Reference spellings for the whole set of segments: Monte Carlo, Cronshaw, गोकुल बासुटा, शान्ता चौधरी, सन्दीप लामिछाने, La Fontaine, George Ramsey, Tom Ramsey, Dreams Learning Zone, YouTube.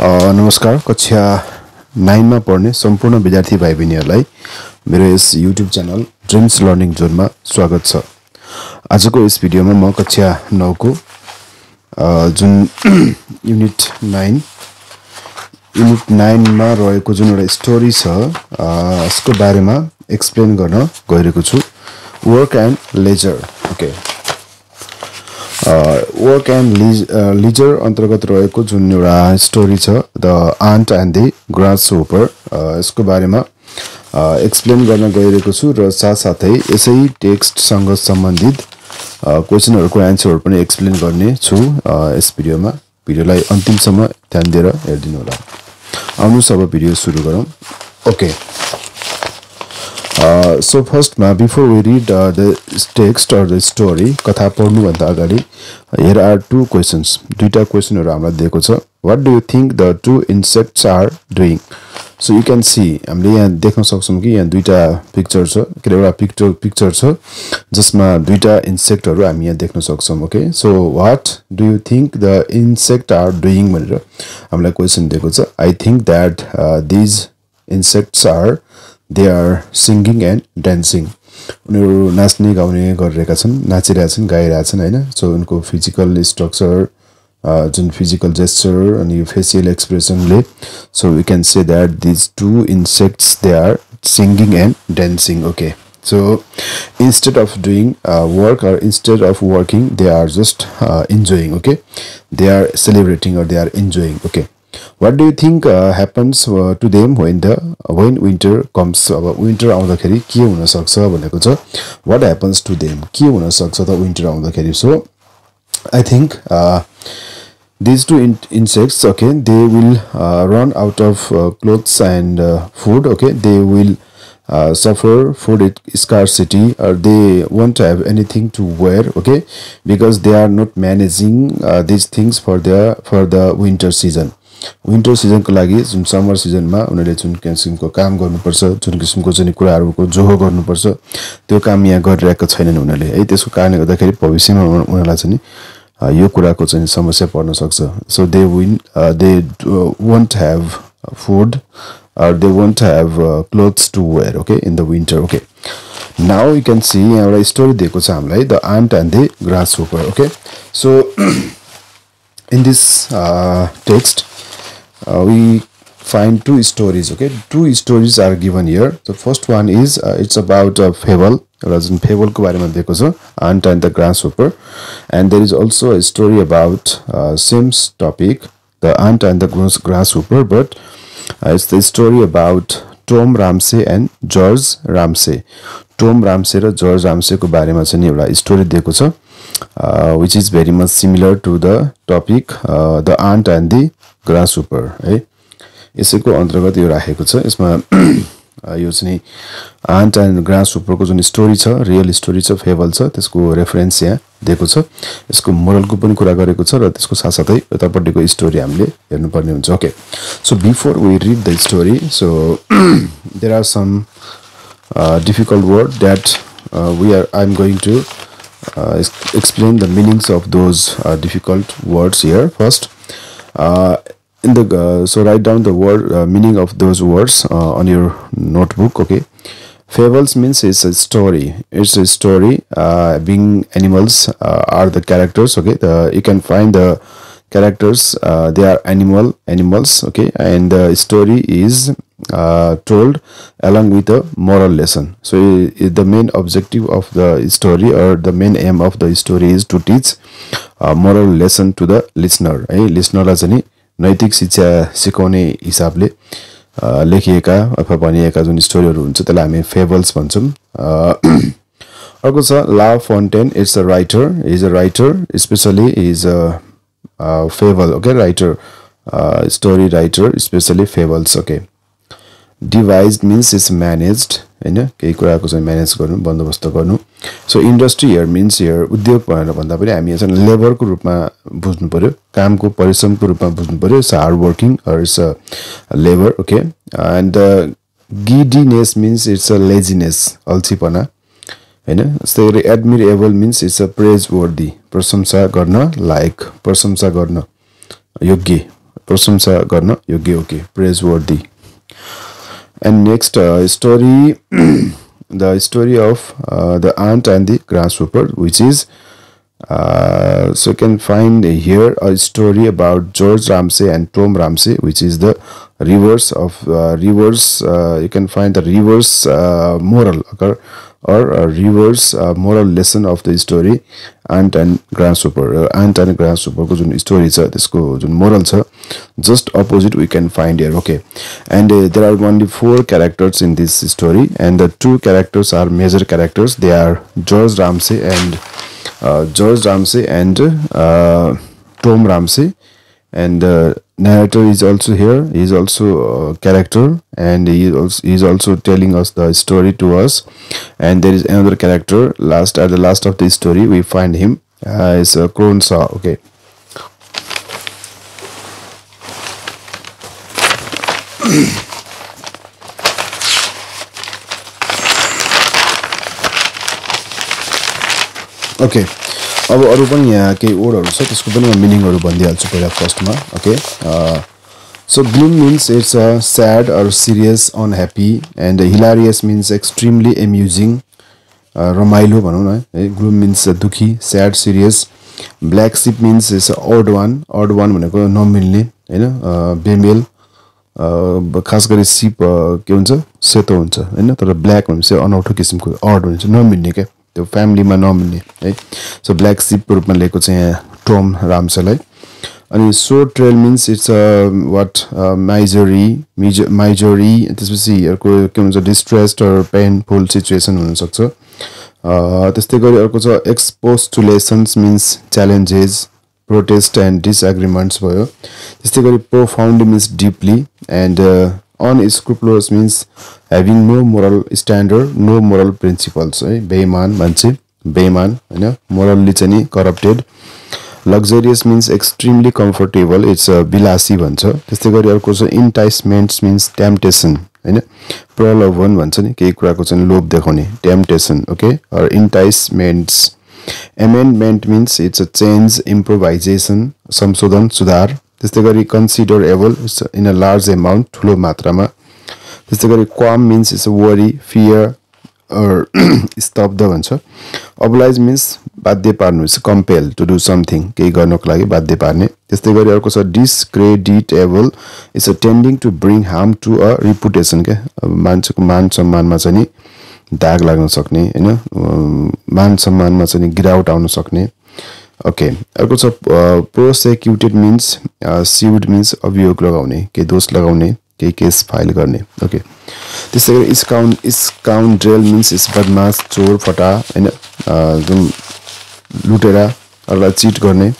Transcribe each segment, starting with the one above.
नमस्कार कक्षा 9 मा पढ्ने सम्पूर्ण विद्यार्थी भाइ बहिनीहरुलाई मेरो यस YouTube channel dreams learning zone मा स्वागत छ। आजको यस भिडियोमा म कक्षा 9 को जुन युनिट 9 मा रहेको जुन एउटा स्टोरी छ यसको बारेमा एक्सप्लेन गर्न गइरहेको छु। Work and leisure. Okay, work and leisure अन्तर्गत रहेको जुन एउटा स्टोरी छ the ant and the grasshopper यसको बारेमा एक्सप्लेन गर्न गइरहेको छु र साथसाथै यसै टेक्स्ट सँग सम्बन्धित क्वेशनहरुको आन्सरहरु पनि एक्सप्लेन गर्ने छु यस भिडियोमा। भिडियोलाई अन्तिमसम्म ध्यान दिएर हेर्दिनु होला। आउनु सब भिडियो सुरु गरौँ। Okay, so first ma, before we read the text or the story katha padnu bhanda agadi here are two questions. Duita question haru hamla dieko cha. What do you think the two insects are doing? So you can see hamle yaha dekhna sakchhau ki yaha duita picture cha, kile euta picture cha jasma duita insect haru hami yaha dekhna sakchhau. Okay, so what do you think the insect are doing bhanera hamla question dieko cha. I think that these insects are they are singing and dancing. उनीहरु नाच्ने गाउने गरिरहेका छन्, नाचिरहेका छन्, गाइरहेका छन् हैन। So उनको physical structure जुन फिजिकल जेस्चर अनि फेशियल एक्सप्रेसन ले so we can say that this two insects they are singing and dancing. Okay, so instead of doing work or instead of working they are just enjoying. Okay, they are celebrating or they are enjoying. Okay, what do you think happens to them when winter comes? Winter आउँदाखेरि के हुन सक्छ भनेको छ। What happens to them? के हुन सक्छ त winter आउँदाखेरि? So I think these two insects, okay, they will run out of clothes and food. Okay, they will suffer food scarcity or they won't have anything to wear. Okay, because they are not managing these things for the winter season. Winter सिजनको लागि जुन summer सिजनमा उनीहरुले जुन किसिमको काम गर्नुपर्छ, जुन किसिमको चाहिँ कुराहरुको जोहो गर्नुपर्छ, त्यो काम यहाँ गरिरहेका छैनन् उनीहरुले है। त्यसको कारणले गर्दाखेरि भविष्यमा उनीहरुलाई चाहिँ यो कुराको चाहिँ समस्या पर्न सक्छ। So they won't have food or they won't have clothes to wear, okay, in the winter. Okay, now you can see एउटा स्टोरी दिएको छ हामीलाई the ant and the grasshopper. Okay, so in this text we find two stories. Okay, two stories are given here. The first one is it's about a fable. Fable ko barema deko cha, ant and the grasshopper, and there is also a story about same topic, the ant and the grasshopper, but it's the story about Tom Ramsey and George Ramsey. Tom Ramsey ra George Ramsey ko barema cha ni euta story deko cha, which is very much similar to the topic the ant and the grasshopper है। यसैको अन्तर्गत यो राखेको छ। यसमा यो चाहिँ ant and grasshopper को जुन स्टोरी छ, रियल स्टोरी छ, फेबल छ, त्यसको रेफरेन्स यहाँ दिएको छ। यसको मोरलको पनि कुरा गरेको छ र त्यसको साथसाथै यतापट्टिको स्टोरी हामीले हेर्नु पर्ने हुन्छ। Okay, so before we read the story so there are some difficult word that I am going to explain the meanings of those difficult words here. First, so write down the word meaning of those words on your notebook. Okay, fables means it's a story. It's a story being animals are the characters. Okay, you can find the characters. They are animals. Okay, and the story is told along with a moral lesson. So the main objective of the story or the main aim of the story is to teach a moral lesson to the listener. Listener लाई चाहिँ नैतिक शिक्षा सिकाउने हिसाबले लेखिएका अथवा बनिएका जुन स्टोरीहरु हुन्छ त्यसलाई हामी फेबल्स भन्छौं। अर्को छ La Fontaine, it's a writer, is a writer, specially is a fable. Okay, writer, story writer, specially fables. Okay, devised means is managed हैन, केही कुराको चाहिँ म्यानेज गर्नु, बन्दोबस्त गर्नु। So industry here means here उद्योग भनेर भन्दा पनि हामी यसलाई लेबरको रूपमा बुझ्नु पर्यो, कामको परिश्रमको रूपमा बुझ्नु पर्यो। It's hard working or it's labour. Okay, and giddiness means it's a laziness, अल्छीपना हैन। जस्तै admirable means it's a praiseworthy, प्रशंसा गर्न लायक, प्रशंसा गर्न योग्य प्रशंसा गर्न योग्य okay praiseworthy and next story the story of the ant and the grasshopper which is so you can find here a story about George Ramsey and Tom Ramsey, which is the reverse of reverse. You can find the reverse moral or a reverse moral lesson of the story Ant and Grasshopper. Ant and Grasshopper ko jun story cha tesko jun moral cha just opposite we can find here. Okay, and there are only 4 characters in this story, and the 2 characters are major characters. They are George Ramsey and Tom Ramsey, and the narrator is also here. He is also a character, and he is also telling us the story to us. And there is another character. Last at the last of the story, we find him as Cronshaw. Okay. Okay अब अरु पनि यहाँ केही वर्डहरु छ त्यसको पनि म मिनिङहरु भन्दै हाल्छु पहिला फर्स्टमा okay so gloom means it's a sad or serious unhappy and hilarious means extremely amusing रमाइलो भनौ न है ग्लूम मीन्स दुखी sad serious black sheep means it's a odd one भनेको नमिल्ने हैन बेमेल खास गरी शिप के हुन्छ सेतो हुन्छ हैन तर ब्ल्याक भनेपछि अनौठो किसिमको ऑड हुन्छ नमिल्ने के The family ma nomine, right? So black sheep rupma leko chaya Tom Ramsey. And so trail means it's a what misery. This we see or distressed or painful situation on sakcha. This category or exposed to lessons means challenges, protest and disagreements bhayo. This category profound means deeply and unscrupulous means having no moral standard, no moral principles. Beiman manche, beiman, morally chani corrupted. Luxurious means extremely comfortable. It's a bilasi vancha. Testei gari arko cha enticements means temptation. Praloban vancha ni kehi kurako chani lobh dekhaune, temptation. Okay, or enticements. Amendment means it's a change, improvisation, samshodhan, sudhar. This is considerable in a large amount, thulo matrama. This qualm means it's a worry, fear, or स्तब्ध भन्छ. Oblige means बाध्य पार्नु, compel to do something. केही गर्नको लागि बाध्य पार्ने. त्यस्तै गरी अर्को छ discreditable, it's a tending to bring harm to a reputation के. मान्छेको मान सम्मानमा चाहिँ दाग लाग्न सक्ने, हैन? मान सम्मानमा चाहिँ गिरावट आउन सक्ने. Okay, prosecuted means sued means अभियोग लगाउने के दोष लगाउने के केस फाइल गर्ने ओके त्यसै गरी scoundrel means बदमाश चोर फटा हैन जुन लुटेरा अरूलाई चीट गर्ने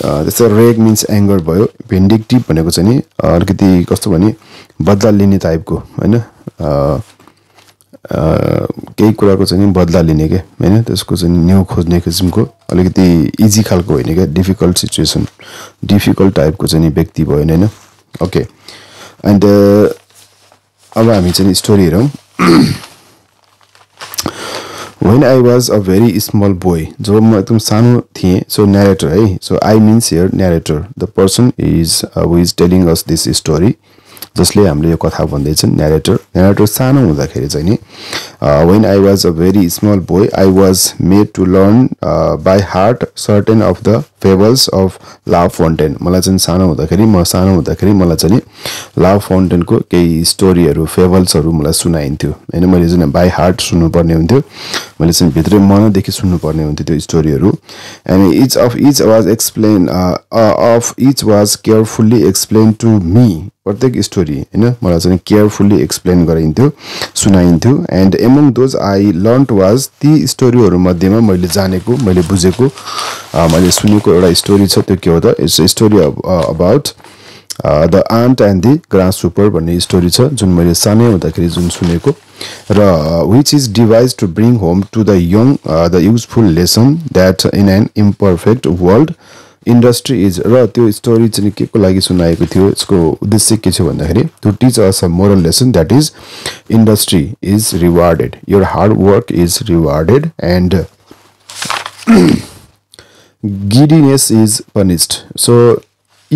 त्यसै rage means anger भयो vindictive भनेको चाहिँ नि अलिकति कस्तो भने बदला लिने टाइपको हैन केही कुराको चाहिँ बदला लिने के हैन त्यसको चाहिँ न्यू खोज्ने किसिमको अलिकति इजी खालको होइन के डिफिकल्ट सिचुएसन डिफिकल्ट टाइपको चाहिँ व्यक्ति भयो हैन ओके एन्ड अब हामी चाहिँ स्टोरी हेरौं When I was a very small boy जो म एकदम सानो थिए सो narrator है so I means here narrator the person is who is telling us this story जसले हामीले यो कथा भन्दै छन् narrator सानो हुँदाखेरि चाहिँ नि when I was a very small boy I was made to learn by heart certain of the fables of La Fontaine मलाई चाहिँ सानो हुँदाखेरि मलाई चाहिँ La Fontaine को केही स्टोरीहरु फेबल्सहरु मलाई सुनाइन्थ्यो हैन मैले चाहिँ by heart सुन्नु पर्ने हुन्थ्यो मैले चाहिँ भित्रै मनदेखि सुन्नु पर्ने हुन्थ्यो त्यो स्टोरीहरु and each was carefully explained to me प्रत्येक स्टोरी हैन मलाई चाहिँ केयरफुली एक्सप्लेन गराइन्थ्यो सुनाइन्थ्यो and among those I learned was ती स्टोरीहरु मध्येमा मैले जानेको मैले बुझेको मैले सुनेको एउटा स्टोरी छ त्यो के हो त it's a story about the ant and the grasshopper भन्ने स्टोरी छ जुन मैले सानै हुँदाखेरि जुन सुनेको र which is devised to bring home to the young the useful lesson that in an imperfect world Industry is र त्यो स्टोरी चाहिँ के को लागि सुनाएको थियो यसको उद्देश्य के छ भन्दाखेरि to teach us a moral lesson that is industry is rewarded your hard work is rewarded and giddiness is punished so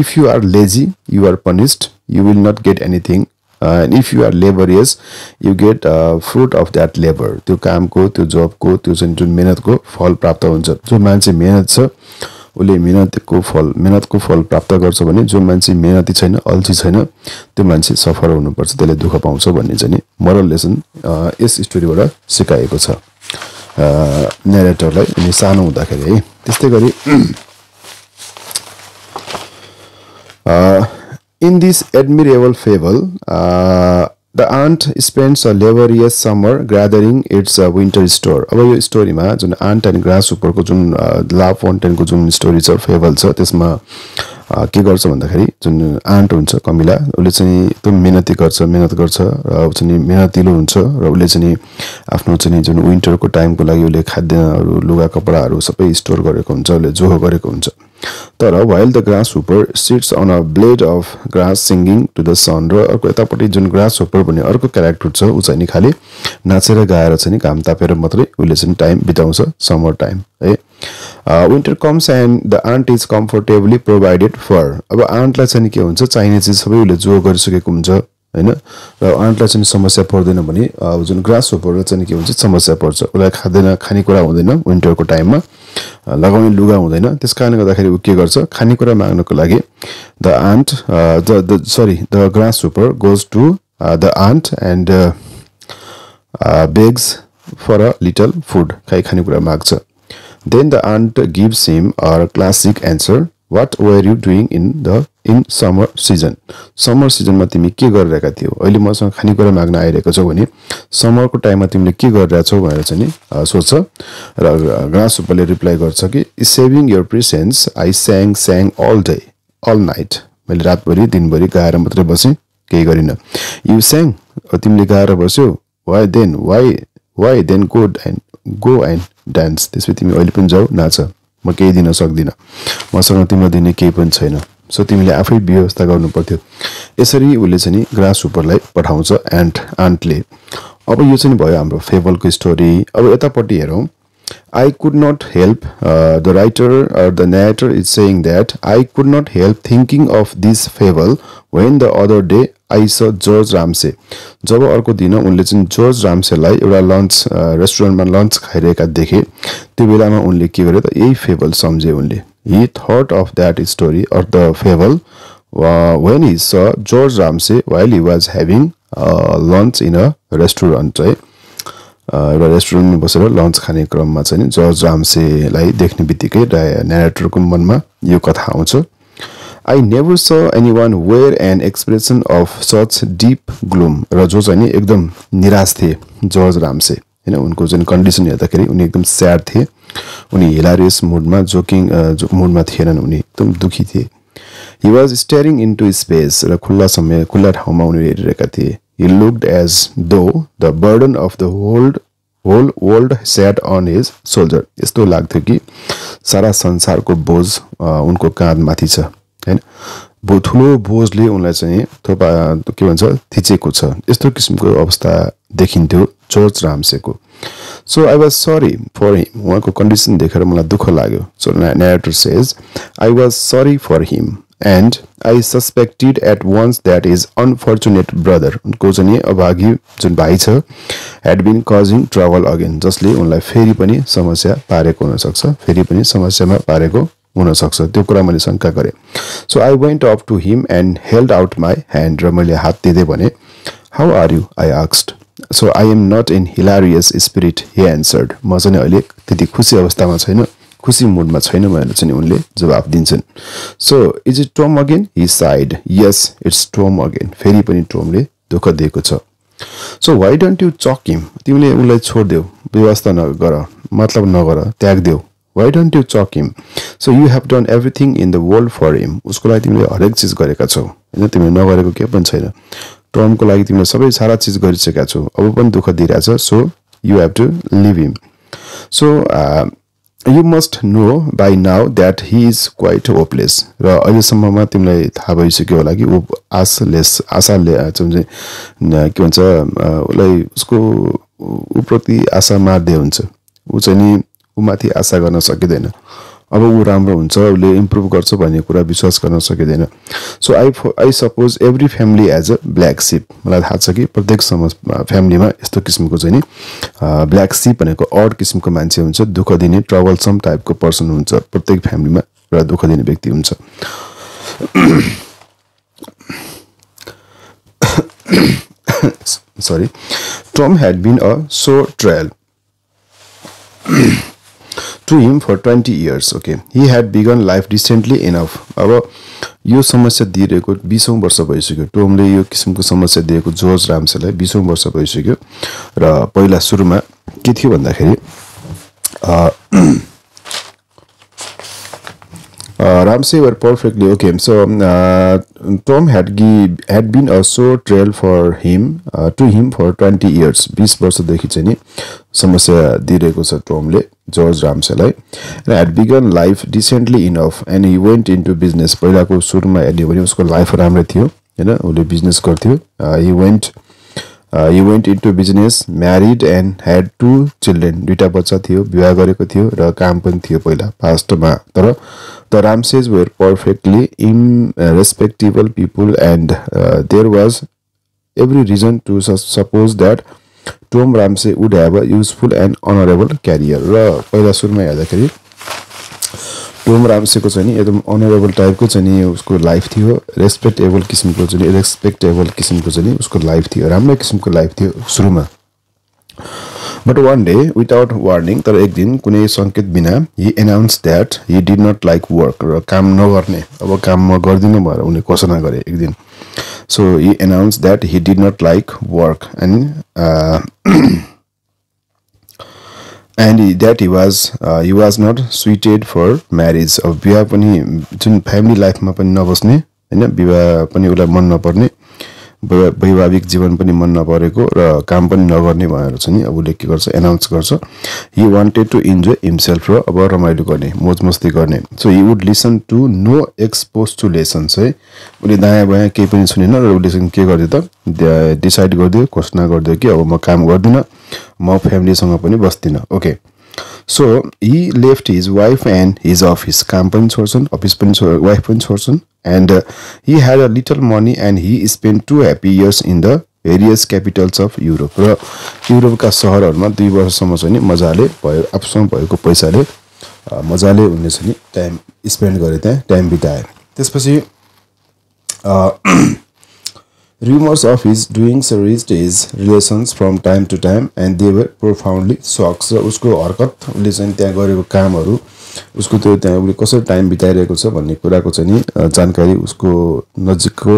If you are lazy, you are punished, you will not get anything. And if you are laborious, you get fruit of that labor. त्यो काम को, त्यो job को, त्यो जुन मेहनत को फल प्राप्त हुन्छ। जो मान्छे मेहनत छ, उले मेहनतको फल प्राप्त गर्छ भने, जो मान्छे मेहनती छैन, अल्छी छैन, त्यो मान्छे सफल हुनुपर्छ, त्यसले दुःख पाउँछ भन्ने चाहिँ नि मोरल लेसन यस स्टोरीबाट सिकाएको छ नरेटरलाई अनि सानो हुँदाखेरि है। त्यस्तै गरी in this admirable fable, the aunt spends a laborious summer gathering its winter store. अब यो स्टोरीमा जुन aunt and grasshopper को जुन La Fontaine को जुन स्टोरी छ, फेबल छ, त्यसमा के गर्छ भन्दाखेरि जुन aunt हुन्छ कमिला, उले चाहिँ त मेहनत गर्छ र चाहिँ मेहनतिलो हुन्छ र उले चाहिँ आफ्नो चाहिँ जुन विन्टरको टाइमको लागि उले खाद्यहरु, लुगा, कपडाहरु सबै स्टोर गरेको हुन्छ, उले जोहो गरेको हुन्छ। तर while the grasshopper sits on a blade of grass singing to the sun, र अर्को यतापटि जुन grasshopper भन्ने अर्को क्यारेक्टर छ, उ चाहिँ नि खाली नाचेर गाएर चाहिँ नि घाम तापेर मात्रै उले चाहिँ टाइम बिताउँछ, समर टाइम है। Winter comes and the aunt is comfortably provided for. अब auntलाई चाहिँ के हुन्छ, चाहिने चिज सबै उले जो गरिसकेको हुन्छ हैन, र auntलाई चाहिँ समस्या पर्दैन भने जुन grasshopper चाहिँ के हुन्छ, समस्या पर्छ। उलाई खादैन, खाने कुरा हुँदैन, विन्टरको टाइममा लगाउने लुगा हुँदैन, त्यसकारणले गर्दाखेरि उ के गर्छ, खाने कुरा माग्नको लागि the grasshopper goes to the aunt and begs for a little food, खाने कुरा माग्छ। Then the aunt gives him a classic answer. What were you doing in summer season? Summer season मा तिमी के गरिरहेका थियौ? अहिले मसँग खानेकुरा माग्न आइरहेको छौ भने समरको टाइममा तिमीले के गरिरहेछौ भनेर चाहिँ नि सोच्छ र ग्रासहपरले रिप्लाई गर्छ कि saving your presence, I sang all day, all night. मैले रातभरि दिनभरि गाएर मात्रै बसे, केही गरिन। You sang, तिमीले गाएर बस्यौ। Why then go and dance. त्यसपछि तिमी अहिले पनि जाऊ नाच, म केही दिन सक्दिन, मसँग तिम्रो दिने केही पनि छैन, सो तिमीले आफै व्यवस्था गर्नु पर्यो। यसरी उले चाहिँ नि ग्रासहपरलाई पठाउँछ आन्टले। अब यो चाहिँ भयो हाम्रो फेबलको स्टोरी। अब यतापटि हेरौं, I could not help the writer or the narrator is saying that I could not help thinking of this fable when the other day I saw George Ramsey. जब अर्को दिन उनले चाहिँ George Ramsey लाई एउटा lunch रेस्टुरेन्टमा lunch खाइरहेका देखे, त्यो बेलामा उनले के गरे त यही फेबल सम्झे उनले। He thought of that story or the fable when he saw George Ramsey while he was having lunch in a restaurant. एउटा रेस्टुरेन्टमा बसेर लन्च खाने क्रममा चाहिँ जर्ज राम्सेलाई देख्नेबित्तिकै नरेटरको मनमा यो कथा आउँछ। I never saw anyone wear an expression of such deep gloom. र जो चाहिँ नि एकदम निराश थिए जर्ज राम्से हैन, उनको जुन कन्डिसन हेर्दाखेरि उनी एकदम स्याड थिए, उनी हिलारियस मुडमा जोकिङ मुडमा थिएनन्, उनी एकदम दुखी थिए। He was staring into space. र खुल्ला ठाउँमा उनी हेरिरहेका थिए। He looked as though the burden of the whole world sat on his shoulder. यस्तो लाग्थ्यो कि सारा संसारको बोझ उनको काँधमाथि छ हैन, ठूलो बोझले उनलाई चाहिँ थोपा के भन्छ थिचेको छ। यस्तो किसिमको अवस्था देखिन्थ्यो जर्ज राम्सेको। So I was sorry for him. उहाँको कन्डिसन देखेर मलाई दुःख लाग्यो। So narrator says I was sorry for him. And I suspected at once that his unfortunate brother, उनको चाहिँ अभागी जुन भाइ छ, had been causing trouble again. जसले उनलाई फेरि पनि समस्या पारेको हुन सक्छ, फेरि पनि समस्यामा पारेको हुन सक्छ, त्यो कुरा मैले शंका गरे। So I went up to him and held out my hand. र मैले हात दिदै भने, How are you? I asked. So I am not in hilarious spirit, he answered. म चाहिँ अहिले त्यति खुसी अवस्थामा छैन, खुसी मुडमा छैन भनेर चाहिँ उनले जवाफ दिन्छन्। So is it Tom again? He sighed. Yes, it's Tom again. फेरि पनि टोमले धोका दिएको छ। So why don't you chalk him? तिमीले उनलाई छोड देऊ, व्यवस्था नगर, मतलब नगर, त्याग देऊ। Why don't you chalk him? So you have done everything in the world for him. उसको लागि तिमीले हरेक चीज गरेका छौ हैन, तिमीले नगरेको के पनि छैन। टोमको लागि तिमीले सबै सारा चीज गरिसकेका छौ, अब पनि दुःख दिइराछ, so you have to leave him. So You must know by now that he is quite hopeless. र अहिलेसम्ममा तिमीलाई थाहा भइसक्यो होला कि ऊ आशाले चाहिँ के भन्छ उलाई उसको उप्रति आशा मार्दै हुन्छ, ऊ चाहिँ नि ऊ माथि आशा गर्न सकिदैन, अब उ राम्रो हुन्छ उले इम्प्रुभ गर्छ भन्ने कुरा विश्वास गर्न सकिदैन so I suppose every family as a black sheep मलाई थाहा छ कि प्रत्येक समाज फ्यामिलीमा यस्तो किसिमको चाहिँ नि ब्ल्याक सिप भनेको अड किसिमको मान्छे हुन्छ दुःख दिने ट्रबलसम टाइपको पर्सन हुन्छ प्रत्येक फ्यामिलीमा र दुःख दिने व्यक्ति हुन्छ sorry Tom had been a sore trial to him for 20 years okay he had begun life decently enough अब यो समस्या दिएको 20औं वर्ष भइसक्यो टोमले यो किसिमको समस्या दिएको जर्ज राम्सेलाई 20औं वर्ष भइसक्यो र पहिला सुरुमा के थियो भन्दाखेरि Ramsey were perfectly okay. So Tom had been a sore trail for him to him for 20 years. 20 वर्ष देखि चाहिँ नि समस्या दिएको छ टोमले जर्ज राम्सेलाई and had begun life decently enough and he went into business. पहिलाको सुरुमा हेर्यो भने उसको लाइफ राम्रो थियो हैन उले बिजनेस गर्थ्यो he went into business, married and had 2 children. दुईटा बच्चा थियो, विवाह गरेको थियो र काम पनि थियो पहिला पास्टमा तर The Ramses were perfectly respectable people and there was every reason to suppose that Tom Ramsey would have a useful and honorable career. र पहिला सुरुमा हेर्दाखेरि टोम राम्सेको चाहिँ नि एकदम honorable टाइपको चाहिँ नि उसको लाइफ थियो respectable किसिमको चाहिँ नि उसको लाइफ थियो राम्रो किसिमको लाइफ थियो सुरुमा But one day, without warning, तर एक दिन कुनै संकेत बिना, he announced that he did not like work. र काम नगर्ने, अब काम म गर्दिन भनेर उनी घोषणा गरे एक दिन. So he announced that he did not like work and and that he was not suited for marriage. अब बिहा पनि जुन family life मा पनि नबस्ने, हैन बिहा पनि उलाई मन नपर्ने. वैवाहिक जीवन पनि मन नपरेको र काम पनि नगर्ने भनेर चाहिँ नि अब उले के गर्छ अनाउन्स गर्छ he wanted to enjoy himself र अब रमाइलो गर्ने मौजमस्ती गर्ने so he would listen to no expostulations है उले दायाँ बायाँ केही पनि सुनेन र उले चाहिँ के गर्यो त डिसाइड गर्दियो घोषणा गर्दियो कि अब म काम गर्दिन म फ्यामिलीसँग पनि बस्दिन okay So he left his wife and his office. काम पनि छोड्छन्, office पनि छोड्छन्, wife पनि छोड्छन् and he had a little money and he spent 2 happy years in the various capitals of Europe. र युरोपका शहरहरुमा 2 वर्षसम्म चाहिँ नि मजाले भयो आफूसँग भएको पैसाले मजाले उनले चाहिँ नि टाइम स्पेन्ड गरे त्यहाँ टाइम बिताए. त्यसपछि Rumors of his doings reached his relations from time to time and they were profoundly shocked. उसको हरकत उसले चाहिँ त्यहाँ गरेको कामहरु उसको त्यो त्यहाँ उसले कसरी टाइम बिताइरहेको छ भन्ने कुराको चाहिँ नि जानकारी उसको नजिकको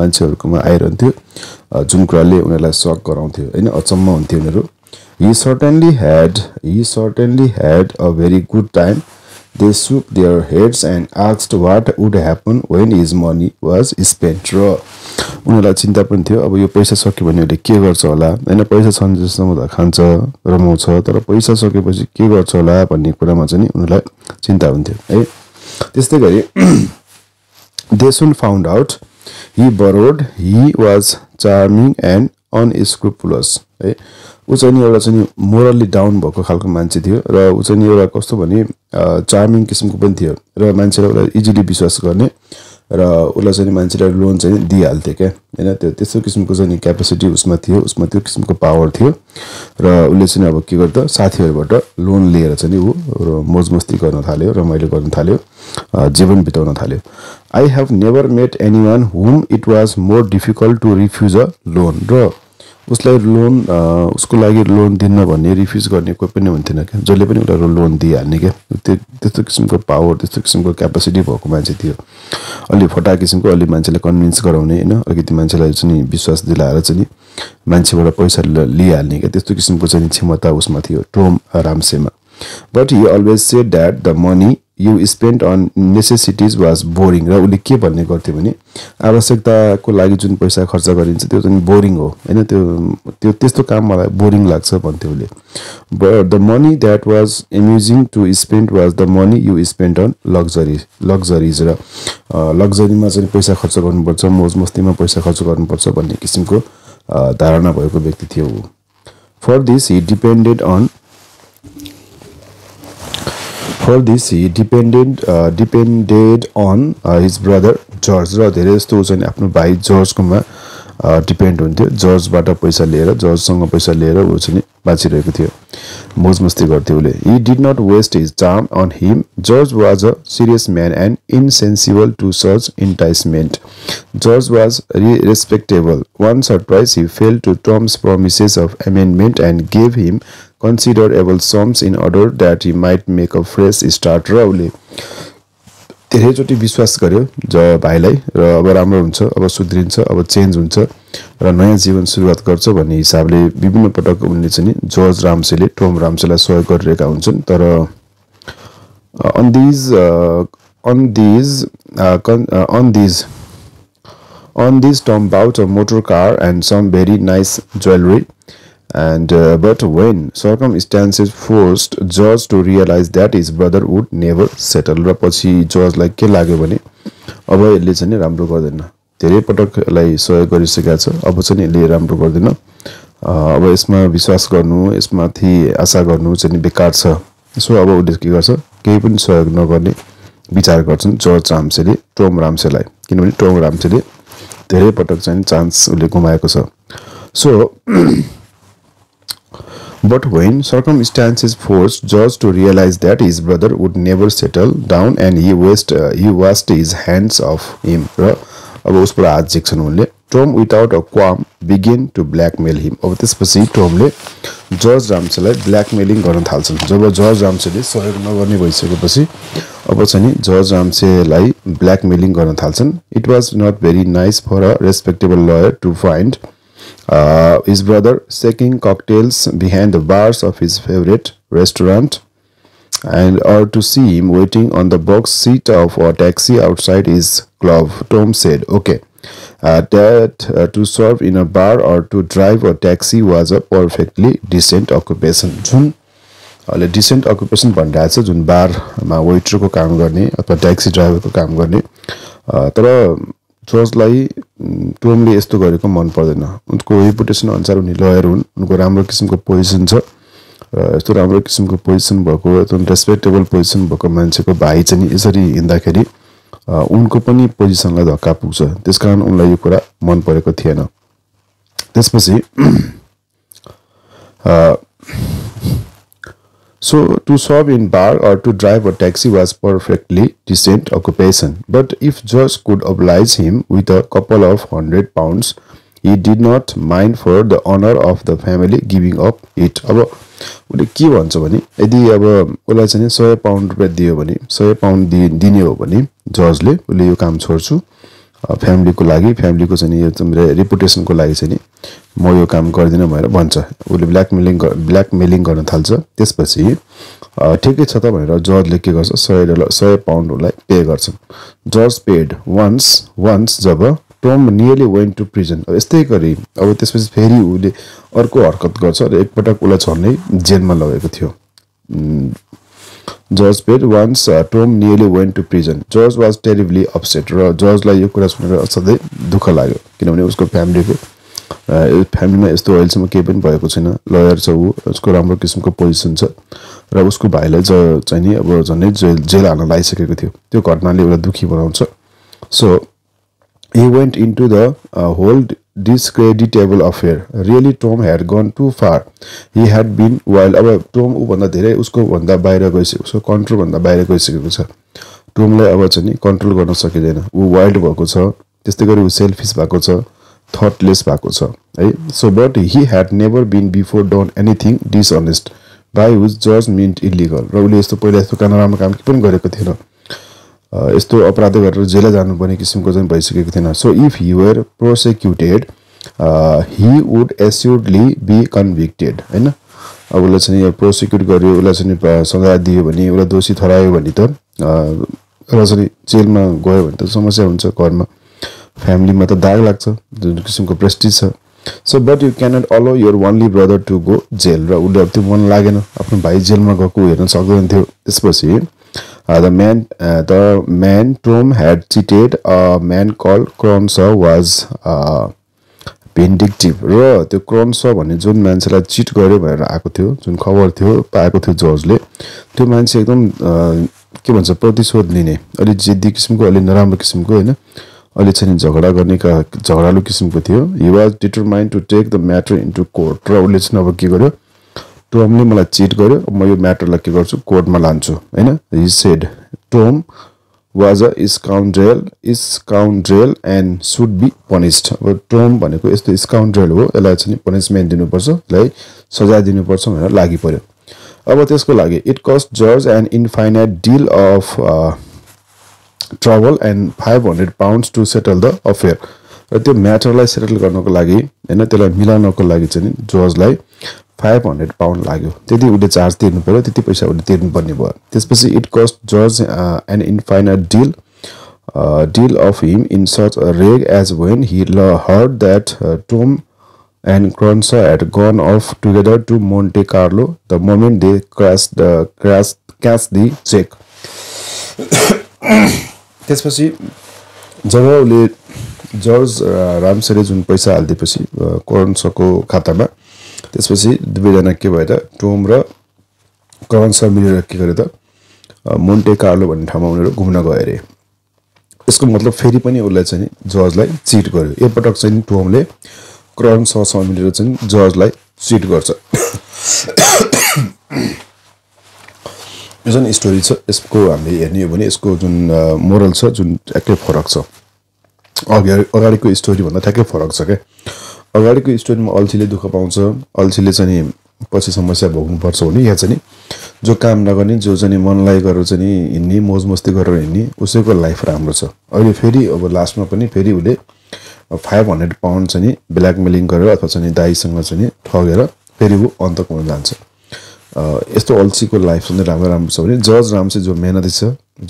मान्छेहरुकोमा आइरन्थ्यो जुन कुराले उनीलाई शक गराउँथ्यो हैन अचम्म हुन्थ्यो उनीहरु He certainly had a very good time. They shook their heads and asked what would happen when his money was spent. र उनीहरुलाई चिन्ता पनि थियो अब यो पैसा सक्यो भने उले के गर्छ होला हैन पैसा सन्जेसम्म त खान्छ रमाउँछ तर पैसा सकेपछि के गर्छ होला भन्ने कुरामा चाहिँ नि उनीहरुलाई चिन्ता हुन्थ्यो है त्यस्तै गरी they soon found out he borrowed he was charming and unscrupulous है उ चाहिँ नि एउटा चाहिँ मोरली डाउन भएको खालको मान्छे थियो र उ चाहिँ नि एउटा कस्तो भने चार्मिङ किसिमको पनि थियो र मान्छेले उलाई इजिली विश्वास गर्ने र उलाई चाहिँ मान्छेले लोन चाहिँ दिइहाल्थे के हैन त्यो त्यस्तो किसिमको चाहिँ क्यापेसिटी उसमा थियो उसमा त्यो किसिमको पावर थियो र उले चाहिँ अब के गर्दा साथीहरुबाट लोन लिएर चाहिँ उ मौजमस्ती गर्न थाल्यो रमाइलो गर्न थाल्यो जीवन बिताउन थाल्यो I have never met anyone whom it was more difficult to refuse a loan र उसलाई लोन उसको लागि लोन दिन भन्ने रिफ्यूज गर्ने कोही पनि हुन्थेन के जसले पनि उलाई लोन दिइहाल्ने के त्यस्तो किसिमको पावर त्यस्तो किसिमको क्यापेसिटी भएको मान्छे थियो अलि फटा किसिमको अलि मान्छेले कन्भिन्स गराउने हैन अलिकति मान्छेलाई चाहिँ विश्वास दिलाएर चाहिँ मान्छेबाट पैसा लिइहाल्ने के त्यस्तो किसिमको चाहिँ क्षमता उसमा थियो टोम राम्सेमा but he always said that the money you spent on necessities was boring र उले के भन्ने गर्थ्यो भने आवश्यकताको लागि जुन पैसा खर्च गरिन्छ त्यो चाहिँ बोरिङ हो हैन त्यो त्यस्तो काम मलाई बोरिङ लाग्छ भन्थ्यो उले but the money that was amusing to spend was the money you spent on luxuries र लग्जरीमा चाहिँ पैसा खर्च गर्नुपर्छ मौजमस्तीमा पैसा खर्च गर्नुपर्छ भन्ने किसिमको धारणा भएको व्यक्ति थियो उ for this he depended on All this he depended on his brother George र धेरै जस्तो चाहिँ आफ्नो भाइ जर्जकोमा डिपेन्ड हुन्थ्यो जर्जबाट पैसा लिएर जर्जसँग पैसा लिएर उ चाहिँ बाँचिरहेको थियो मौजमस्ती गर्थ्यो उले he did not waste his time on him George was a serious man and insensible to such enticement George was respectable once or twice he failed to Tom's promises of amendment and gave him considerable sums in order that he might make a fresh start र उले धेरैचोटी विश्वास गर्यो ज भाइलाई र अब राम्रो हुन्छ अब सुध्रिन्छ अब चेन्ज हुन्छ र नयाँ जीवन सुरुवात गर्छ भन्ने हिसाबले विभिन्न पटक उनले चाहिँ जर्ज राम्सेले टम राम्सेलाई सहयोग गरिरहेका हुन्छन् तर on these Tom bought a motor car and some very nice jewelry and but when circumstances forced George to realize that his brother would never settle र पछि जर्जलाई के लाग्यो भने अब यसले चाहिँ राम्रो गर्दैन धेरै पटकलाई सहयोग गरिसकेको छ अब चाहिँ यसले राम्रो गर्दैन अब यसमा विश्वास गर्नु यसमाथि आशा गर्नु चाहिँ बेकार छ सो अब उले के गर्छ केही पनि सहयोग नगर्ने विचार गर्छन् जर्ज राम्सेले टम राम्सेलाई किनभने टम राम्सेले धेरै पटक चाहिँ चान्स उले गुमाएको छ so But when circumstances forced George to realize that his brother would never settle down and he washed his hands off him. अब उस पर आज जिक्सन उनले Tom without a qualm began to blackmail him. अब त्यसपछि टोमले George राम्सेलाई blackmailing गर्न थाल्छन् जब George राम्सेले सहयोग नगर्ने भइसकेपछि अब चाहिँ जर्ज राम्सेलाई ब्ल्याकमेलिङ गर्न थाल्छन् It was not very nice for a respectable lawyer to find his brother shaking cocktails behind the bars of his favorite restaurant and or to see him waiting on the box seat of a taxi outside his club Tom said okay that to serve in a bar or to drive a taxi was a perfectly decent occupation jun ale decent occupation bhandra cha jun bar ma waiter ko kaam garne atwa taxi driver ko kaam garne tara जर्जलाई टोमले यस्तो गरेको मन पर्दैन उनको reputation अनुसार उनी lawyer हुन् उनको राम्रो किसिमको पोजिसन छ र यस्तो राम्रो किसिमको पोजिसन भएको यस्तो रेस्पेक्टेबल पोजिसन भएको मान्छेको भाइ चाहिँ यसरी हिँड्दाखेरि उनको पनि पोजिसनलाई धक्का पुग्छ त्यसकारण उनलाई यो कुरा मन परेको थिएन त्यसपछि So, to serve in bar or to drive a taxi was perfectly decent occupation. But if George could oblige him with a couple of £100, he did not mind for the honor of the family giving up it. अब उले के भन्छ भने यदि अब उलाई चाहिँ £100 रुपैयाँ दियो भने £100 दिने हो भने जर्जले उले यो काम छोड्छु फ्यामिलीको लागि फ्यामिलीको चाहिँ यो तिम्रो रेपुटेसनको लागि चाहिँ म यो काम गर्दिन भनेर भन्छ उले ब्ल्याकमेलिङ गर्न थाल्छ त्यसपछि ठिकै छ त भनेर जर्जले के गर्छ £100 उलाई पे गर्छ जर्ज पेड वन्स जब Tom nearly went to prison यस्तै गरी अब त्यसपछि फेरि उले अर्को हरकत गर्छ र एकपटक उलाई छर्नै जेलमा लगेको थियो George paid once Tom nearly went to prison. George was terribly upset. George लाई यो कुरा सुनेर असाध्यै दुःख लाग्यो किनभने उसको फ्यामिलीको फ्यामिलीमा यस्तो अहिलेसम्म केही पनि भएको छैन लयर छ ऊ उसको राम्रो किसिमको पोजिसन छ र उसको भाइलाई चाहिँ नि अब झनै जेल हाल्न लागिसकेको थियो त्यो घटनाले उलाई दुखी बनाउँछ so he went into the whole discreditable affair. Really, Tom had gone too far. He had been while अब टोम ऊ भन्दा धेरै उसको भन्दा बाहिर गइसक्यो उसको कन्ट्रोल भन्दा बाहिर गइसकेको छ टोमलाई अब चाहिँ कन्ट्रोल गर्न सकिदैन ऊ वाइल्ड भएको छ त्यस्तै गरी ऊ सेल्फिस भएको छ थटलेस भएको छ है so but he had never been before done anything dishonest by which George meant illegal र उसले यस्तो पहिला यस्तो नराम्रो काम पनि गरेको थिएन यस्तो अपराध गरेर जेल जानुपर्ने किसिमको चाहिँ भइसकेको थिएन so if he were prosecuted he would assuredly be convicted हैन अब उले चाहिँ प्रोसिक्युट गर्यो उले चाहिँ सजाय दियो भने उले दोषी ठहरायो भने त र जेलमा गयो भने त समस्या हुन्छ घरमा फ्यामिलीमा त दाग लाग्छ जुन किसिमको प्रेस्टिज छ so but you can not allow your only brother to go jail र उले त्यो मन लागेन आफ्नो भाइ जेलमा गएको हेर्न सक्दैन थियो त्यसपछि the man Tom had cheated a man called Cronshaw was vindictive र त्यो Cronshaw भन्ने जुन मान्छेलाई चिट गर्यो भनेर आको थियो जुन खबर थियो पाएको थियो जजले त्यो मान्छे एकदम के भन्छ प्रतिशोध लिने अलि जिद्दी किसिमको अलि नराम्रो किसिमको हैन अलि चाहिँ झगडा गर्ने झगडालु किसिमको थियो he was determined to take the matter into court र उले चाहिँ अब के गर्यो टोमले मलाई चिट गर्यो म यो म्याटरलाई के गर्छु कोर्टमा लान्छु हैन he said Tom was a scoundrel and should be punished. But Tom भनेको यस्तो scoundrel हो यसलाई चाहिँ punishment दिनुपर्छ यसलाई सजाय दिनुपर्छ भनेर लागिपर्यो अब त्यसको लागि it cost George an infinite deal of trouble and £500 to settle the affair. र त्यो म्याटरलाई सेटल गर्नको लागि हैन त्यसलाई मिलाउनको लागि चाहिँ जजलाई £500 लाग्यो त्यति उले चार्ज तिर्नु पर्यो त्यति पैसा उले तिर्नु पर्ने भयो त्यसपछि it cost George an infinite deal of him in such a rage as when he heard that Tom and Cronshaw had gone off together to Monte Carlo the moment they cashed the check त्यसपछि जब उले George Ramsey जुन पैसा हाल्दिएपछि Cronshawको खातामा त्यसपछि दुवैजना के भयो त टोम र Cronshaw मिलेर के गरे त मोन्टे कार्लो भन्ने ठाउँमा उनीहरु घुम्न गए रे यसको मतलब फेरि पनि उलाई चाहिँ जजलाई चिट गर्यो यो पटक चाहिँ टोमले Cronshaw मिलेर चाहिँ जजलाई चिट गर्छ यो जुन स्टोरी छ यसको हामीले हेर्ने हो भने यसको जुन मोरल छ जुन ठ्याक्कै फरक छ अगाडिको स्टोरी भन्दा ठ्याक्कै फरक छ के अगाडिको स्टोरीमा अल्छीले दुःख पाउँछ अल्छीले चाहिँ पछि समस्या भोग्नु पर्छ भने यहाँ चाहिँ जो काम नगर्ने जो चाहिँ मनलाई गरेर चाहिँ हिन्नी मौजमस्ती गरेर हिन्नी उसैको लाइफ राम्रो छ अहिले फेरि अब लास्टमा पनि फेरि उले £500 चाहिँ ब्ल्याकमेलिङ गरेर अथवा चाहिँ दाइसँग चाहिँ ठगेर फेरि उ अन्तक हुन जान्छ यस्तो अल्छीको लाइफ चाहिँ राम्रो राम्रो छ भने जज रामसे जो मेहनती छ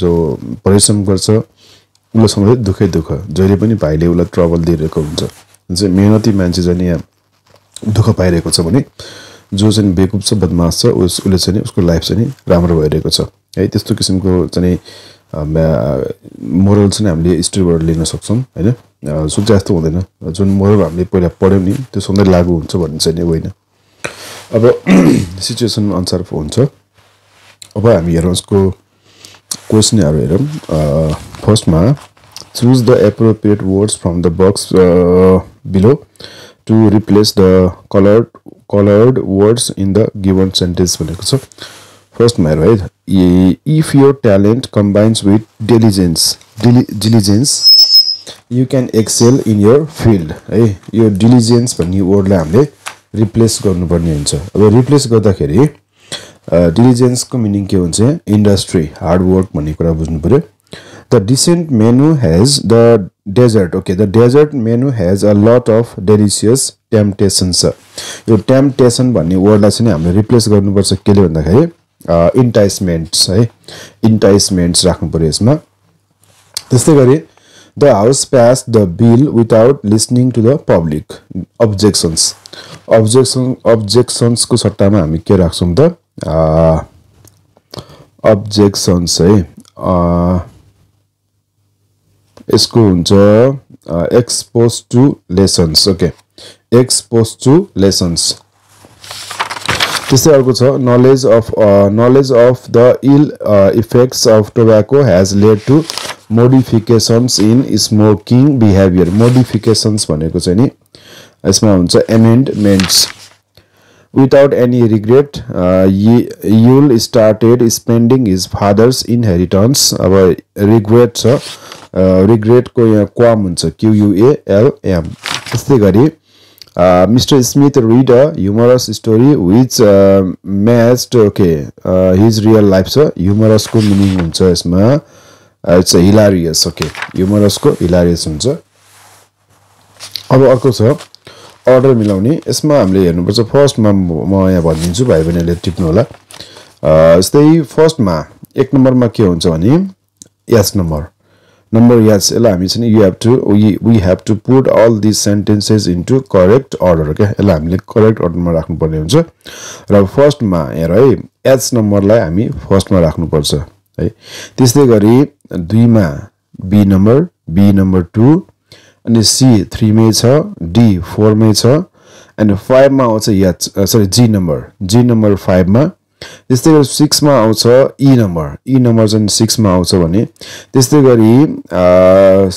जो परिश्रम गर्छ उले सधैँ दुखै दुख जहिले पनि भाइले उलाई ट्रबल दिइरहेको हुन्छ जे मेहनती मान्छे जनी दुःख पाइरहेको छ भने जो चाहिँ बेकुफ छ बदमाश छ उसले चाहिँ उसको लाइफ चाहिँ राम्रो भइरहेको छ है त्यस्तो किसिमको चाहिँ मोरल चाहिँ हामीले स्टोरीबाट लिन सक्छौं हैन सुझाव त हुँदैन जुन मोरल हामीले पहिला पढ्यौ नि त्यो सधैँ लागू हुन्छ भन्ने चाहिँ नि होइन अब सिचुएसन अनुसार हुन्छ अब हामी हेरौं यसको क्वेशनहरु हेरौं फर्स्टमा choose the appropriate words from the box below to replace the colored words in the given sentence first my right if your talent combines with diligence you can excel in your field hey your diligence भन्ने वर्डलाई हामीले replace गर्नुपर्ने हुन्छ अब replace गर्दाखेरि diligence को meaning के हुन्छ industry hard work भन्ने कुरा बुझ्नु पर्यो The decent menu has the desert. Okay, the desert menu has a lot of delicious temptations. यो temptation भन्ने वर्डलाई चाहिँ हामीले रिप्लेस गर्नुपर्छ केले भन्दाखेरि enticements है enticements राख्नु पर्यो यसमा त्यस्तै गरी the house passed the bill without listening to the public objections को सट्टामा हामी के राख्छौं त objections है यसको हुन्छ exposed to lessons okay exposed to lessons त्यस्तै अर्को छ knowledge of the ill effects of tobacco has led to modifications in smoking behavior modifications भनेको चाहिँ नि यसमा हुन्छ amendments Without any regret, Yule started spending his father's inheritance. अब regret छ, regret को यहाँ qualm हुन्छ, Q-U-A-L-M. त्यस्तै गरी Mr. Smith read a humorous story which matched his real life छ, humorous को meaning हुन्छ यसमा, it's hilarious, okay, humorous को hilarious हुन्छ. अब अर्को छ अर्डर मिलाउने यसमा हामीले हेर्नुपर्छ फर्स्टमा म यहाँ भन्दिन्छु भाइ बहिनीले टिप्नु होला जस्तै फर्स्टमा एक नम्बरमा के हुन्छ भने यस नम्बर यस यसलाई हामी चाहिँ we have to put all these sentences into correct order के यसलाई हामीले करेक्ट अर्डरमा राख्नु पर्ने हुन्छ र फर्स्टमा हेर है यस नम्बरलाई हामी फर्स्टमा राख्नुपर्छ है त्यस्तै गरी 2 मा बी नम्बर 2 अनि C 3 मै छ D 4 मै छ अनि 5 मा आउँछ यच सरी G नम्बर 5 मा त्यस्तै गरी 6 मा आउँछ E नम्बर जन 6 मा आउँछ भने त्यस्तै गरी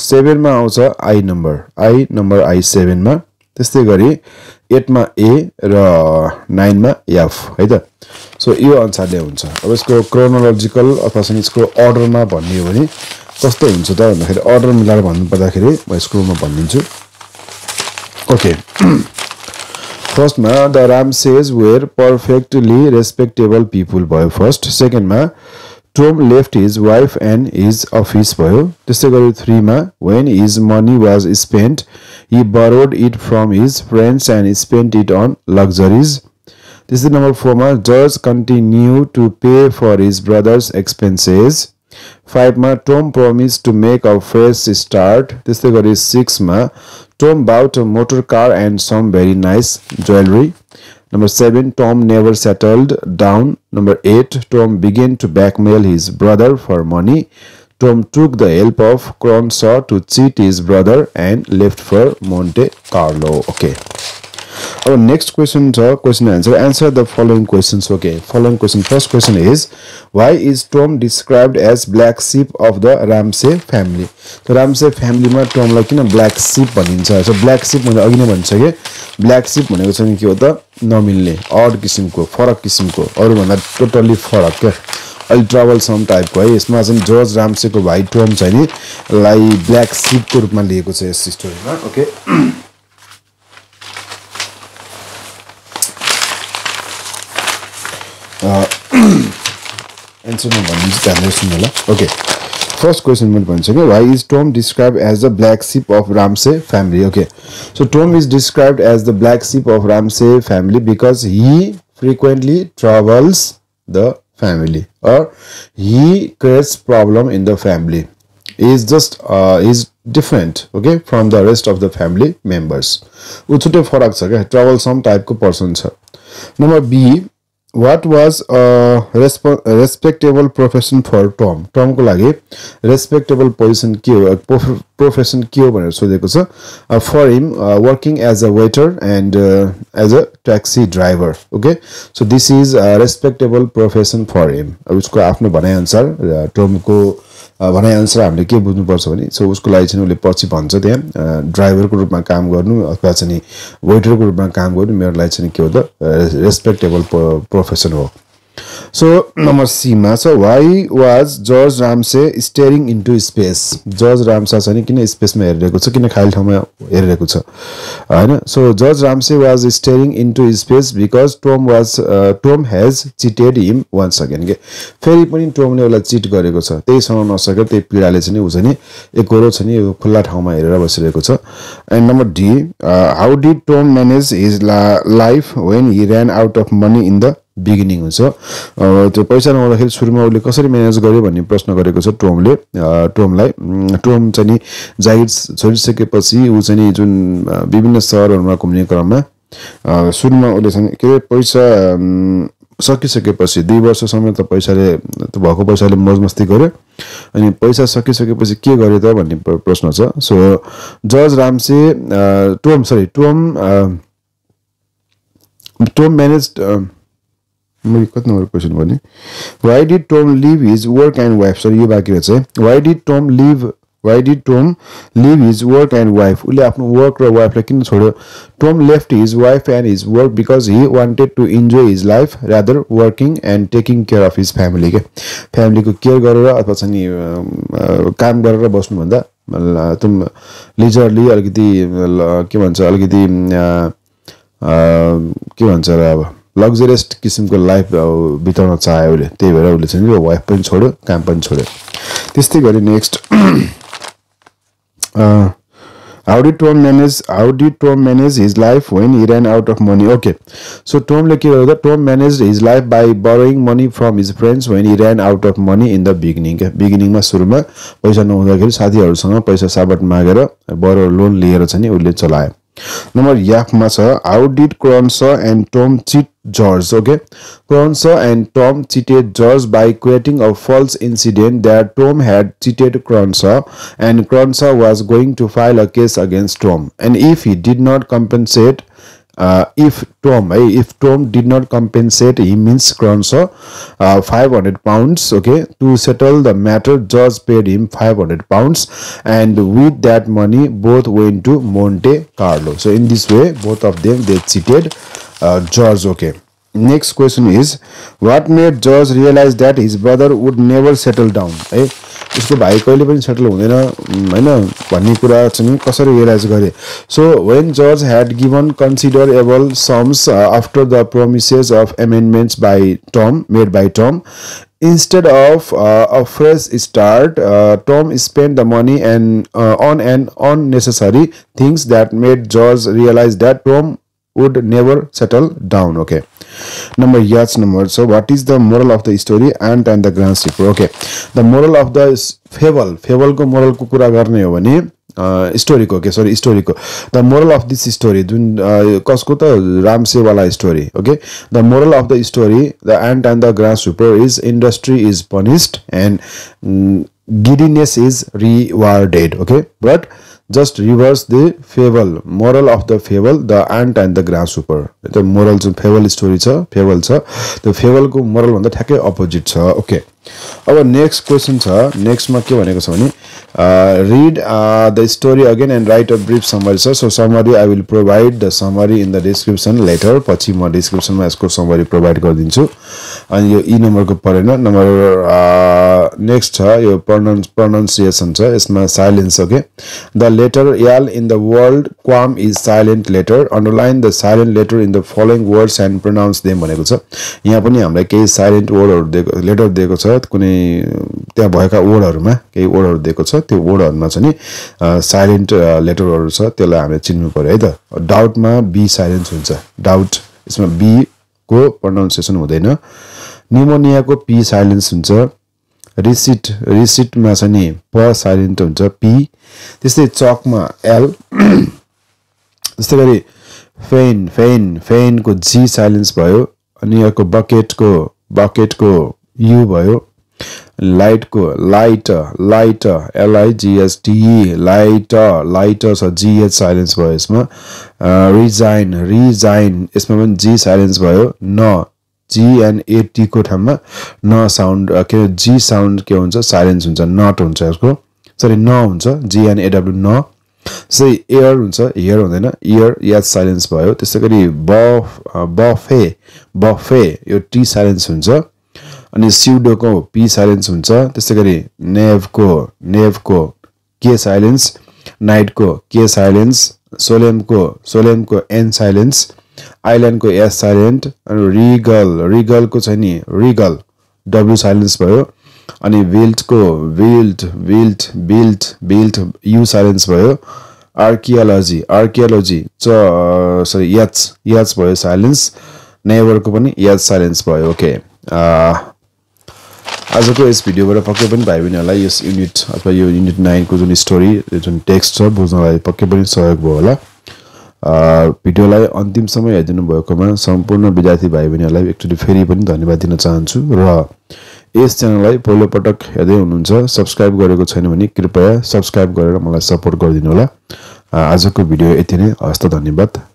7 मा आउँछ I नम्बर I7 मा त्यस्तै गरी 8 मा A र 9 मा F है त सो यो अनुसारले हुन्छ अब यसको क्रोनोलोजिकल अथवा चाहिँ यसको अर्डरमा भन्ने हो भने कस्तो हुन्छ त भन्दाखेरि अर्डर मिलाएर भन्नु पर्दाखेरि म यसकोमा भन्दिन्छु okay First ma, the Ramseys were perfectly respectable people bhayo first. Second ma, Tom left his wife and his office bhayo. Tyasai gari 3 ma, when his money was spent, he borrowed it from his friends and spent it on luxuries. Tyasai number 4 ma, George continued to pay for his brother's expenses. 5 ma, Tom promised to make a fresh start. Tyasai gari 6 ma, Tom bought a motor car and some very nice jewelry. Number 7, Tom never settled down. Number 8, Tom began to blackmail his brother for money. Tom took the help of Cronshaw to cheat his brother and left for Monte Carlo. Okay. Our next question is question answer. Answer the following questions. Okay. Following question. First question is, why is Tom described as black sheep of the Ramsey family? So Ramsey family ma Tom like na black sheep banincha. So black sheep bhanda aghi nai bhancha ke black sheep bhaneko chha ke ho ta namilne odd kisimko farak kisimko aru bhanda totally farak ke अलि troublesome टाइपको है यसमा चाहिँ George रामसेको भाइ Tom चाहिँ नि लाई black सिपको रूपमा लिएको छ यस स्टोरीमा okay answer no one is done okay first question why is Tom described as the black sheep of Ramsey family okay so Tom is described as the black sheep of Ramsey family because he frequently troubles the family or he creates problem in the family he is just is different okay from the rest of the family members troublesome type of person number B What was a respectable profession for Tom? Tom को लागे respectable position क्यों profession क्यों बने सो देखो sir for him working as a waiter and as a taxi driver. Okay, so this is a respectable profession for him. अब उसको आपने बनाया आंसर Tom को बनाया आंसर आपने क्या बुझने पर सोनी सो उसको लाइक चीन वाले पॉची पांच दे हैं ड्राइवर को रूप में काम करने अथवा चीनी वेटर को रूप में काम करने मेरा लाइक चीन क्या होता रेस्पेक्टेबल प्रोफेशन हो सो नंबर सी में so why was George Ramsay staring into space George Ramsay चीनी किन्हें स्पेस में एयर कुछ किन्हें खायल हमें एयर कुछ है ना so George Ramsay was staring into space because Tom has cheated him once again के फेरि पनि टॉम ने वाला चीट गरेको छ त्यही सम्म नसके त्यही पीडाले चाहिँ उस नि एक गोरो छ नि खुला ठाउँमा हेरेर बसिरहेको छ and number D how did Tom manage his life when he run out of money in the beginning हुन्छ त्यो पैसा नहुँदाखेरि सुरुमा उले कसरी म्यानेज गर्यो भन्ने प्रश्न गरेको छ टोमले टोम चाहिँ नि जागिर छोडिसकेपछि उ चाहिँ नि जुन विभिन्न शहरहरुमा घुम्ने क्रममा सुरुमा उले चाहिँ के पैसा सकिसकेपछि 2 वर्षसम्म त पैसाले त भएको पैसाले मौजमस्ती गर्यो अनि पैसा सकिसकेपछि के गर्यो त भन्ने प्रश्न छ so George Ramsay Tom managed Why did Tom leave his work and wife? Sorry, ये बाकी रहता है. Why did Tom leave his work and wife? उल्ले अपना work और wife लेकिन छोड़ो. Tom left his wife and his work because he wanted to enjoy his life rather working and taking care of his family के. Family को care करो रा अथवा सनी काम करो रा बस में बंदा. तुम leisurely अलग दी क्या बंचा अलग दी क्या बंचा रहा अब luxurious किसिमको लाइफ बिताउन चाहे उले त्यही भएर उले चाहिँ नि वाइफ पनि छोड्यो काम पनि छोड्यो त्यस्तै गरी next How did Tom manage his life when he ran out of money? Okay, so Tom managed his life by borrowing money from his friends when he ran out of money in the beginning. Beginning में शुरू में पैसा नहुँदाखेरि साथीहरु सँग पैसा साबाट मागेर borrow loan लिएर चाहिँ उले चलाए Number 8 ma cha how did Cronshaw and Tom cheat George. Okay, Cronshaw and Tom cheated George by creating a false incident that Tom had cheated Cronshaw, and Cronshaw was going to file a case against Tom. And if he did not compensate, if Tom did not compensate, he means Cronshaw, 500 pounds. Okay, to settle the matter, George paid him 500 pounds, and with that money, both went to Monte Carlo. So in this way, both of them, they cheated George. Okay. Next question is, what made George realize that his brother would never settle down? Hey, उसको भाई कहिले पनि settle हुँदैन हैन भन्ने कुरा चाहिँ कसरी रियलाइज गरे? So when George had given considerable sums after the promises of amendments by Tom, instead of a fresh start, Tom spent the money and on an unnecessary things that made George realize that Tom would never settle down. Okay, number. So what is the moral of the story? Ant and the Grand Sleeper. Okay, the moral of the fable ko moral ko kura garne ho bhane story ko, okay, sorry, story ko, the moral of this story, jun kasko ta Ramsey wala story. Okay, the moral of the story, the Ant and the Grand Sleeper, is industry is punished and giddiness is rewarded. Okay, but just reverse the fable. Moral of the fable, the Ant and the Grasshopper. The moral fable story cha, fable cha. The fable ko moral bhanda thyakai opposite cha. Okay. Our next question cha. Next ma ke bhaneko cha bhane, read the story again and write a brief summary cha. So summary, I will provide the summary in the description later. Pachi ma description ma yasko summary provide gardinchu. And yo e number ko parena. Number next cha, yo pronunciation cha. Isma silence. Okay. The letter L in the word quam is silent letter. Underline the silent letter in the following words and pronounce them. यहाँ पनि हामीलाई केही silent word letter दिएको छ, कुनै त्यहाँ भएका wordहरुमा केही wordहरु दिएको छ, त्यो wordहरुमा चाहिँ silent letterहरु छ, त्यसलाई हामीले चिन्नु पर्यो है त. Doubt मा b silence हुन्छ, doubt, यसमा b को pronunciation हुँदैन. Pneumonia को p silence हुन्छ. Receipt मा चाहिँ p silent हुन्छ, p. त्यस्तै चक मा l. त्यस्तै गरी फेन को g साइलेन्स भयो. अनि अर्को बकेट को u भयो. लाइट को l i g s t e, light छ, g h साइलेन्स भयो. यसमा रिजाइन यसमा पनि g साइलेन्स भयो. न g and a t को ठाउँमा न साउन्ड के, g साउन्ड के हुन्छ, साइलेन्स हुन्छ, नट हुन्छ यसको, सरी न हुन्छ, g and a w न. सो एयर हुन्छ, एयर हुँदैन, एयर या साइलेन्स भयो. त्यसैगरी बफे यो टी साइलेन्स हुन्छ. अनि स्यूडो को पी साइलेन्स हुन्छ. त्यसैगरी नेभ को के साइलेन्स, नाइट को के साइलेन्स, सोलेम को एन साइलेन्स, आइल्यान्ड को एस साइलेन्ट, अनि रिगल को चाहिँ नि रिगल डब्लु साइलेन्स भयो. अनि विल्ट को यू साइलेन्स भयो. आर्कियोलोजी सरी याच भयो साइलेन्स. नेवर को पनि याच साइलेन्स भयो. ओके, आजको यस भिडियोबाट पक्कै पनि भाइ बहिनीहरुलाई यस युनिट अथवा यो युनिट 9 को जुन स्टोरी, जुन टेक्स्ट छ, बुझ्नलाई पक्कै पनि सहयोग भयो होला. भिडियोलाई अन्तिमसम्म हेरिदिनु भएकोमा सम्पूर्ण विद्यार्थी भाइ बहिनीहरुलाई एकचोटी फेरि पनि धन्यवाद दिन चाहन्छु. र यस च्यानललाई पहिलो पटक हेर्दै हुनुहुन्छ, सब्स्क्राइब गरेको छैन भने कृपया सब्स्क्राइब गरेर मलाई सपोर्ट गरिदिनु होला. आजको भिडियो यति नै, हस्त धन्यवाद.